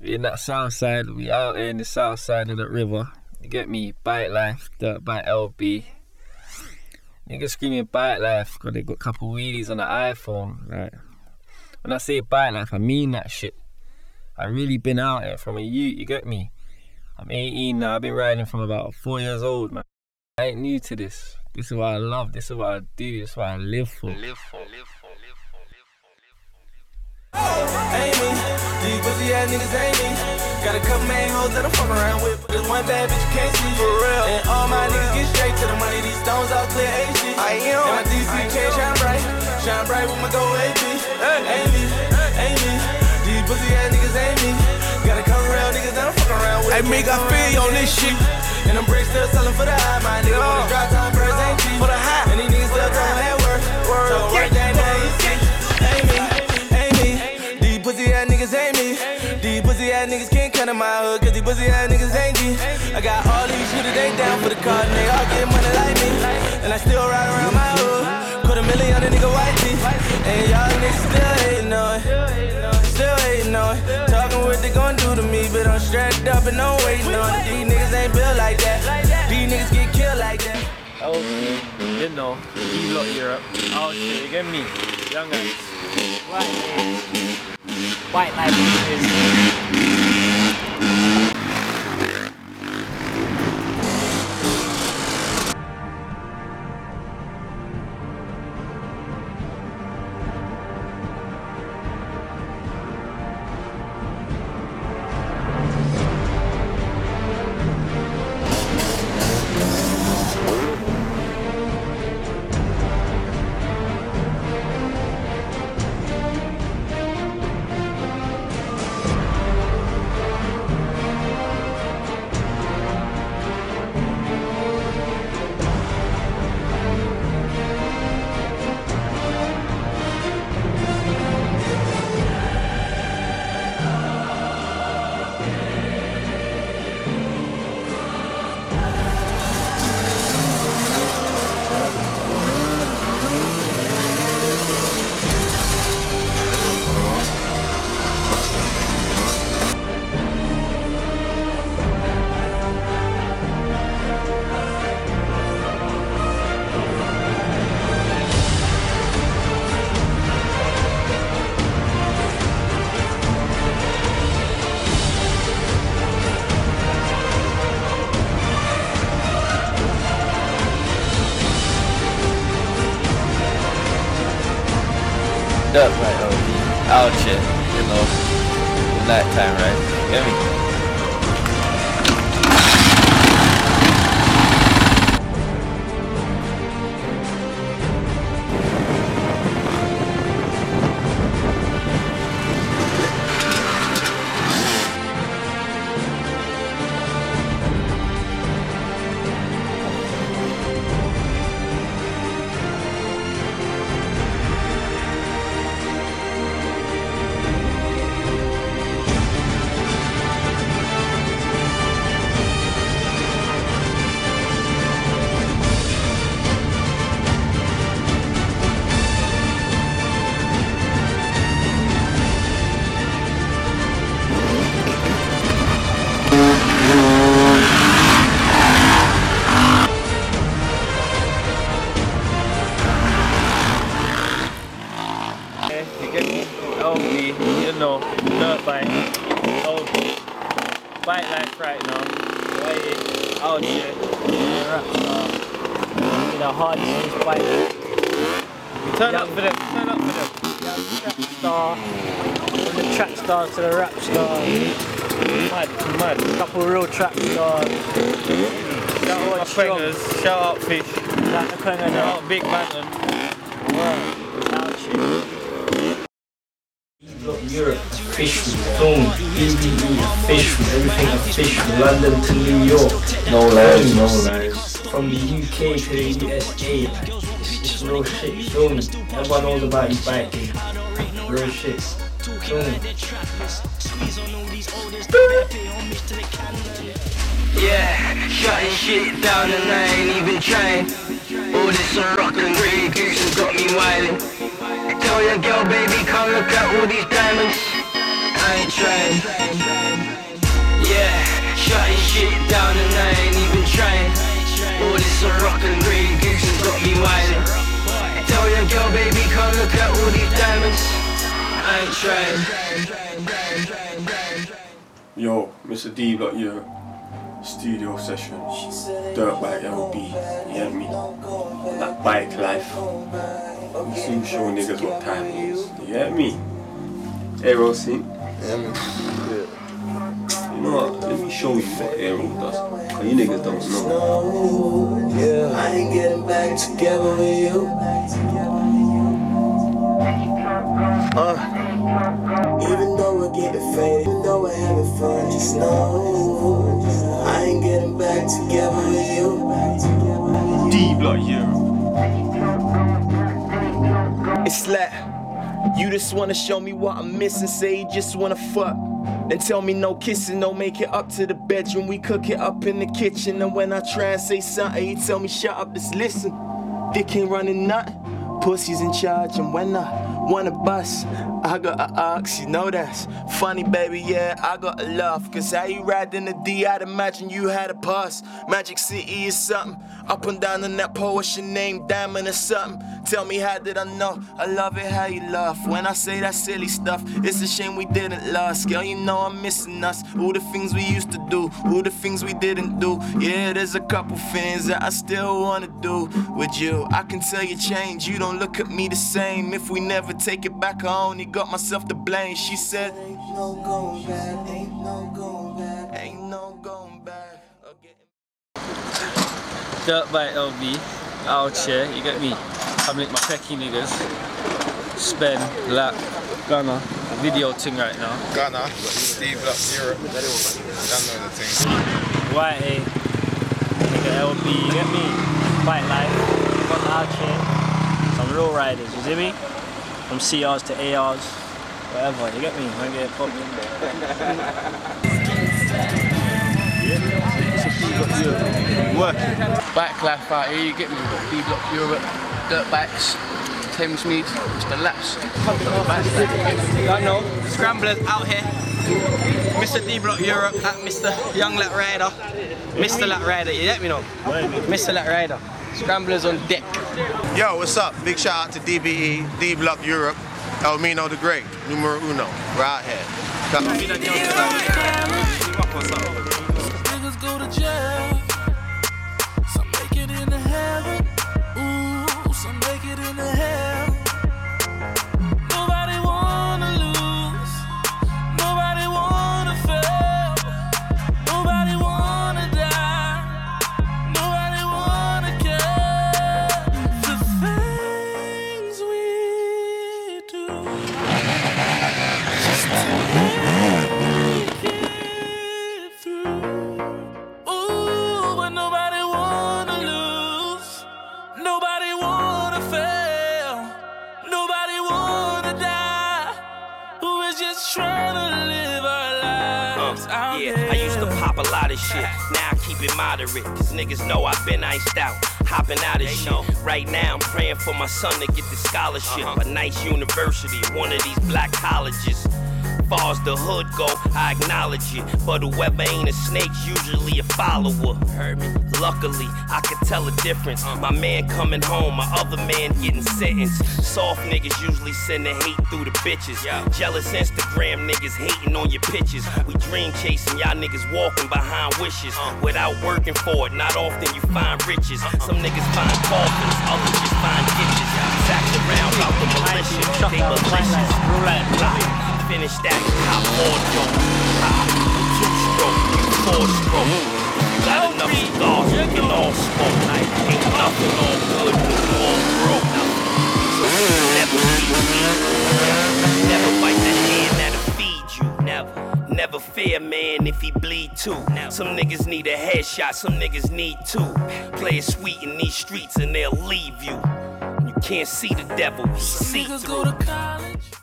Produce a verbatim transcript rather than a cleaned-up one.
in that south side, we out here in the south side of the river. You get me? Bike Life, Dirtbike Lil B. Niggas screaming Bike Life because they got a couple wheelies on the iPhone. Like, when I say Bike Life, I mean that shit. I really been out here from a youth, you get me? I'm eighteen now, I've been riding from about four years old, man. I ain't new to this. This is what I love, this is what I do, this is what I live for. Live for, live for, live for, live for, live for, live for. Oh, ain't me, these pussy ass niggas ain't me. Got a couple main hoes that I'm fucking around with, but this one bad bitch you can't see. For real. And all my niggas get straight to the money, these stones all clear A C. I am. And my D C can't shine bright, shine bright with my gold A P. Ain't me, ain't me, these pussy ass niggas ain't me. Got a couple real niggas that I'm fucking around with. Hey, make I feel on this shit. And them bricks still selling for the high, my nigga. When the drop time birds ain't cheap. For the high. And these niggas still throwing that work. So work that ain't sick. Ain't me, ain't me. These pussy ass niggas ain't me. These pussy ass niggas can't cut in my hood, cause these pussy ass niggas ain't me. I got all these shooters, they down for the cause, and they all get money like me. And I still ride around my hood. Quarter million on a nigga white teeth. And y'all niggas still hating on it. Still hating on it. Talking what they gon' do to me, but I'm strapped up and I'm waiting on it. These niggas ain't built like that. These niggas get killed like that. Oh, you know, D-Block Europe. Oh shit, you get me? Young guys. What is White Life is? Up right over out shit, you know, night time, right? You hear me? Turn up for them, turn up for them. Yeah, Trap Star, from the Trap Star to the Rap Star. Mad, mad. Couple real Trap Stars. Shout out Quengers, shout out Fish. Shout out Quengers, shout out Big Banton. Wow, D-Block Europe, fish from Stone, D B E, fish from everything, I fish from London to New York. No lies, no lies. From the U K to the U S A. Real shit, show me. Everyone knows about his bike. Real shit, show me. Yeah, shutting shit down and I ain't even trying. All this on rock and Grey Goose has got me wildin'. Tell your girl, baby, come look at all these diamonds. I ain't trying. shit down and I ain't even trying. All this rock and green goose has got me whining. Tell your girl, baby, come look at all these diamonds. I ain't trying. Yo, Mister D-Block Europe. Studio session, Dirtbike Lil B, you hear me? That bike life, we soon show niggas what time it is, you hear me? Aero sync, yeah, you know what, let me show you what Aero does, cause you niggas don't know. Yeah, I ain't getting back together with you. Uh, even though we're getting faded, even though we're having fun, just know I ain't getting back together with you. D-Block Europe. It's like, you just wanna show me what I'm missing, say you just wanna fuck. They tell me no kissing, don't make it up to the bedroom, we cook it up in the kitchen. And when I try and say something, you tell me shut up, just listen. Dick ain't running nothing, pussy's in charge. And when I wanna bust, I got a ox, you know that's funny, baby, yeah, I got a laugh. Cause how you riding the D, I'd imagine you had a pass. Magic City is something, up and down in that pole, what's your name, diamond or something? Tell me how did I know, I love it how you laugh. When I say that silly stuff, it's a shame we didn't last. Girl, you know I'm missing us, all the things we used to do, all the things we didn't do. Yeah, there's a couple things that I still wanna do with you. I can tell you change, you don't look at me the same. If we never take it back, I only got myself to blame. She said, ain't no going back, ain't no going back, ain't no going back. Dirtbike Lil B, out here, you get me? I make my pecky niggas, Spen, Lap, Ghana, video thing right now. Ghana, D-Block Europe, I don't know the thing. Why, eh? Nigga Lil B, you get me? Bike life, got out here, some real riders, you see me? From C Rs to A Rs, whatever, you get me? I get popped in there. Yeah, it's a D-Block Europe, working. Bike life out here, you get me? D-Block Europe, dirt bikes, Thamesmead, it's the laps. I know, scramblers out here. Mister D-Block Europe, at Mister Young Lap Rider. Mister Lap Rider, you get me now? Mister Lap Rider. Scramblers on deck. Yo, what's up? Big shout out to D B E, D-Block Europe, El Mino the Great, numero uno. We're out here. Niggas go to jail. Some make it into heaven. Ooh, some make it into hell. Nobody wanna lose. Nobody wanna fail. Nobody wanna die. Nobody wanna care. The things we do just to make it through. Ooh, but nobody wanna lose. Nobody wanna fail. Nobody wanna die. Who is just trying to live our lives out there? Yeah, I used to pop a lot of shit. Now I keep it moderate. Cause niggas know I've been iced out. Hopping out of shit. Right now, I'm praying for my son to get the scholarship. Uh-huh. A nice university, one of these black colleges. Far as the hood go, I acknowledge it. But whoever ain't a snake's usually a follower. Heard me. Luckily, I could tell a difference. My man coming home, my other man getting sentenced. Soft niggas usually sending hate through the bitches. Jealous Instagram niggas hating on your pictures. We dream chasing, y'all niggas walking behind wishes. Without working for it, not often you find riches. Some niggas find coffins, others just find ditches. Sacked around out the militia, they malicious. Finish that, hop on your hop, two-stroke, four-stroke. Got enough stars, you can all smoke. Ain't nothing all good when you all broke. So never feed me, never bite the hand that'll feed you, never. Never fear, man, if he bleed too. Some niggas need a headshot, some niggas need two. Play it sweet in these streets and they'll leave you. You can't see the devil, see through.